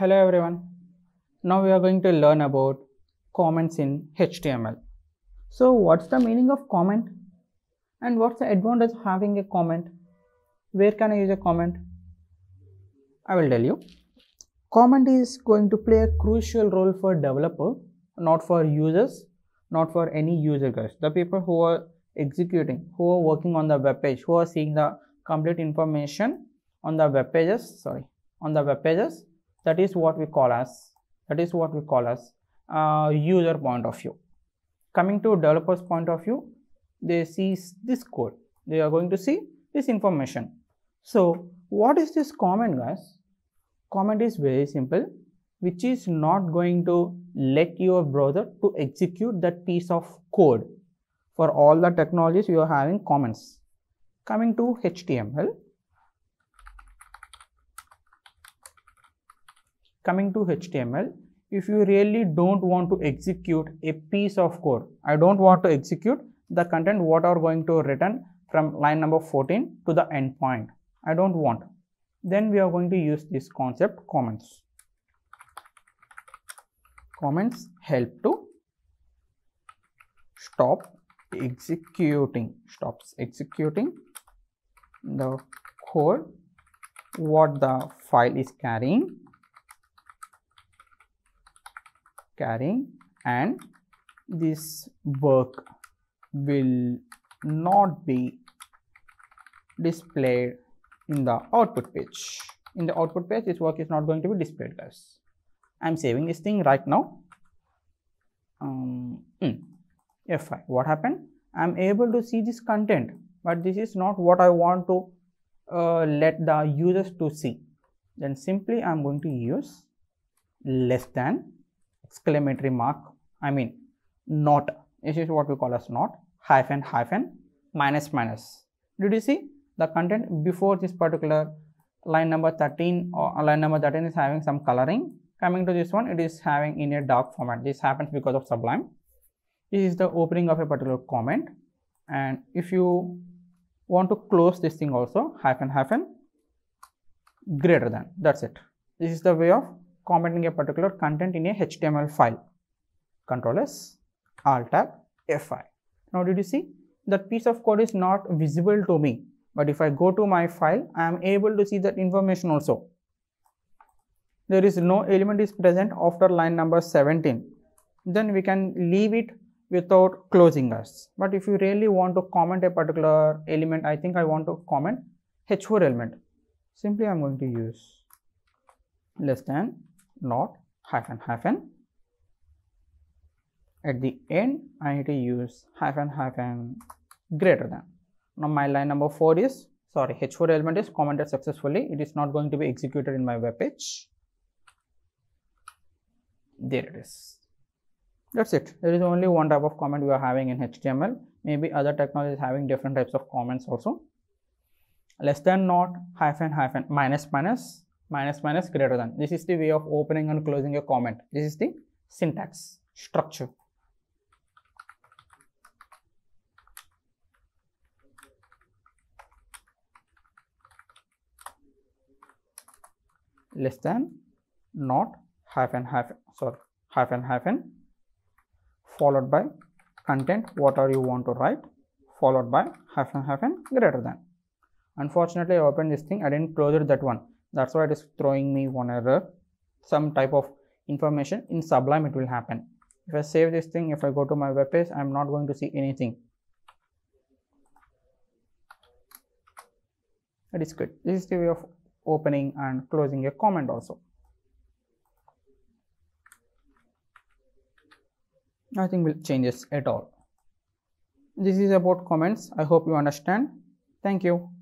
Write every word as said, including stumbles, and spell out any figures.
Hello everyone. Now we are going to learn about comments in H T M L. So what's the meaning of comment and what's the advantage of having a comment? Where can I use a comment? I will tell you. Comment is going to play a crucial role for developer, not for users, not for any user guys. The people who are executing, who are working on the web page, who are seeing the complete information on the web pages, sorry, on the web pages. That is what we call as, that is what we call as uh, user point of view. Coming to developer's point of view, they see this code. They are going to see this information. So what is this comment guys? Comment is very simple, which is not going to let your browser to execute that piece of code. For all the technologies, you are having comments. Coming to H T M L. Coming to H T M L, if you really don't want to execute a piece of code, I don't want to execute the content what are going to return from line number fourteen to the endpoint. I don't want. Then we are going to use this concept comments. Comments help to stop executing, stops executing the code what the file is carrying. carrying and this work will not be displayed in the output page. In the output page, this work is not going to be displayed guys. I'm saving this thing right now. um, mm, F five, what happened? I'm able to see this content, but this is not what I want to uh, let the users to see. Then simply I'm going to use less than exclamatory mark, I mean not, this is what we call as not, hyphen hyphen, minus minus. Did you see the content before this particular line number thirteen, or line number thirteen is having some coloring. Coming to this one, it is having in a dark format. This happens because of Sublime. This is the opening of a particular comment, and if you want to close this thing also, hyphen hyphen, greater than, that's it. This is the way of commenting a particular content in a H T M L file. Control S, Alt Tab, F five. Now did you see? That piece of code is not visible to me, but if I go to my file, I am able to see that information also. There is no element is present after line number seventeen. Then we can leave it without closing us. But if you really want to comment a particular element, I think I want to comment H four element. Simply I am going to use less than not hyphen hyphen, at the end I need to use hyphen hyphen greater than. Now my line number four is, sorry, H four element is commented successfully. It is not going to be executed in my web page. There it is. That's it. There is only one type of comment we are having in H T M L. Maybe other technologies having different types of comments also. Less than not hyphen hyphen, minus minus, minus minus, greater than. This is the way of opening and closing a comment. This is the syntax structure. Less than not hyphen hyphen, sorry, hyphen hyphen, followed by content what are you want to write, followed by hyphen hyphen, greater than. Unfortunately I opened this thing, I didn't close it, that one. That's why it is throwing me one error, some type of information. In Sublime it will happen. If I save this thing, if I go to my web page, I'm not going to see anything. That is good. This is the way of opening and closing a comment also. Nothing will change at all. This is about comments. I hope you understand. Thank you.